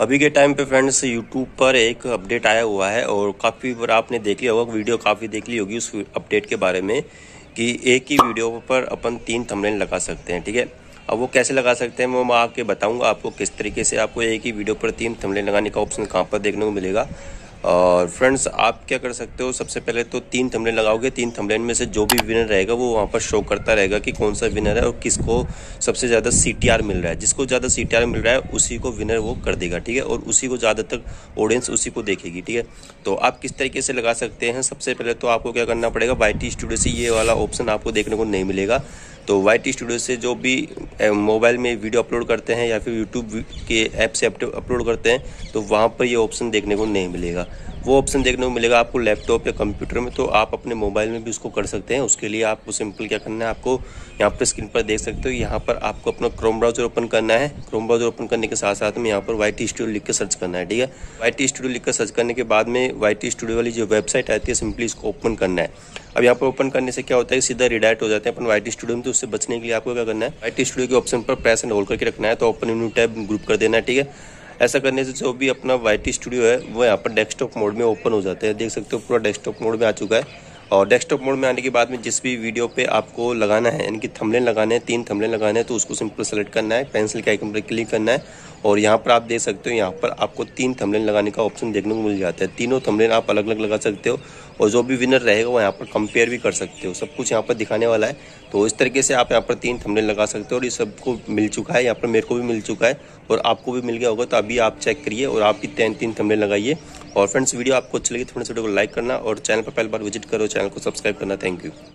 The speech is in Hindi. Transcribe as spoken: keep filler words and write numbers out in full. अभी के टाइम पे फ्रेंड्स यूट्यूब पर एक अपडेट आया हुआ है और काफ़ी बार आपने देखी होगा, वीडियो काफ़ी देख ली होगी उस अपडेट के बारे में कि एक ही वीडियो पर अपन तीन थंबनेल लगा सकते हैं। ठीक है, अब वो कैसे लगा सकते हैं वो मैं आके बताऊंगा आपको, किस तरीके से आपको एक ही वीडियो पर तीन थंबनेल लगाने का ऑप्शन कहाँ पर देखने को मिलेगा। और फ्रेंड्स आप क्या कर सकते हो, सबसे पहले तो तीन थंबनेल लगाओगे, तीन थंबनेल में से जो भी विनर रहेगा वो वहाँ पर शो करता रहेगा कि कौन सा विनर है और किसको सबसे ज़्यादा सीटीआर मिल रहा है। जिसको ज़्यादा सीटीआर मिल रहा है उसी को विनर वो कर देगा। ठीक है, और उसी को ज़्यादा तक ऑडियंस उसी को देखेगी। ठीक है, तो आप किस तरीके से लगा सकते हैं, सबसे पहले तो आपको क्या करना पड़ेगा, यट स्टूडियो से ये वाला ऑप्शन आपको देखने को नहीं मिलेगा। तो यट स्टूडियो से जो भी मोबाइल में वीडियो अपलोड करते हैं या फिर यूट्यूब के ऐप से अपलोड करते हैं तो वहाँ पर ये ऑप्शन देखने को नहीं मिलेगा। वो ऑप्शन देखने को मिलेगा आपको लैपटॉप या कंप्यूटर में, तो आप अपने मोबाइल में भी उसको कर सकते हैं। उसके लिए आपको सिंपल क्या करना है, आपको यहाँ पर स्क्रीन पर देख सकते हो, यहाँ पर आपको अपना क्रोम ब्राउजर ओपन करना है। क्रोम ब्राउजर ओपन करने के साथ साथ में यहाँ पर यट स्टूडियो लिख कर सर्च करना है। ठीक है, यट स्टूडियो लिख कर सर्च करने के बाद में यट स्टूडियो वाली जो वेबसाइट आती है सिंपली इसको ओपन करना है। अब यहाँ पर ओपन करने से क्या होता है, सीधा रिडायरेक्ट हो जाते हैं अपन यट स्टूडियो में, तो उससे बचने के लिए आपको क्या करना है, यट स्टूडियो के ऑप्शन पर प्रेस एंड होल्ड करके रखना है, तो ओपन न्यू टैब ग्रुप कर देना है। ठीक है, ऐसा करने से जो भी अपना यट स्टूडियो है वो यहाँ पर डेस्कटॉप मोड में ओपन हो जाता है। देख सकते हो पूरा डेस्कटॉप मोड में आ चुका है। और डेस्कटॉप मोड में आने के बाद में जिस भी वीडियो पे आपको लगाना है, यानी कि थंबनेल लगाने हैं, तीन थंबनेल लगाने हैं, तो उसको सिंपल सेलेक्ट करना है, पेंसिल के आइकन पर क्लिक करना है और यहाँ पर आप देख सकते हो यहाँ पर आपको तीन थंबनेल लगाने का ऑप्शन देखने को मिल जाता है। तीनों थंबनेल आप अलग अलग लगा सकते हो और जो भी विनर रहेगा वो यहाँ पर कंपेयर भी कर सकते हो, सब कुछ यहाँ पर दिखाने वाला है। तो इस तरीके से आप यहाँ पर तीन थंबनेल लगा सकते हो और ये सबको मिल चुका है, यहाँ पर मेरे को भी मिल चुका है और आपको भी मिल गया होगा। तो अभी आप चेक करिए और आप भी तीन तीन थंबनेल लगाइए। और फ्रेंड्स वीडियो आपको अच्छी लगी तो फ्रेंड्स वीडियो को लाइक करना और चैनल पर पहली बार विजिट करो, चैनल को सब्सक्राइब करना। Thank you.